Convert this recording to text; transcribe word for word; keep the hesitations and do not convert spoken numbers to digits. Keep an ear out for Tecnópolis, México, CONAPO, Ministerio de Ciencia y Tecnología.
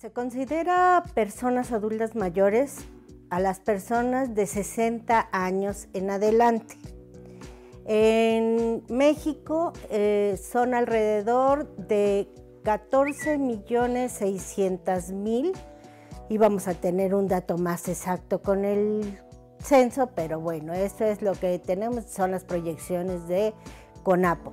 Se considera personas adultas mayores a las personas de sesenta años en adelante. En México eh, son alrededor de catorce millones seiscientos mil, y vamos a tener un dato más exacto con el censo, pero bueno, esto es lo que tenemos, son las proyecciones de CONAPO.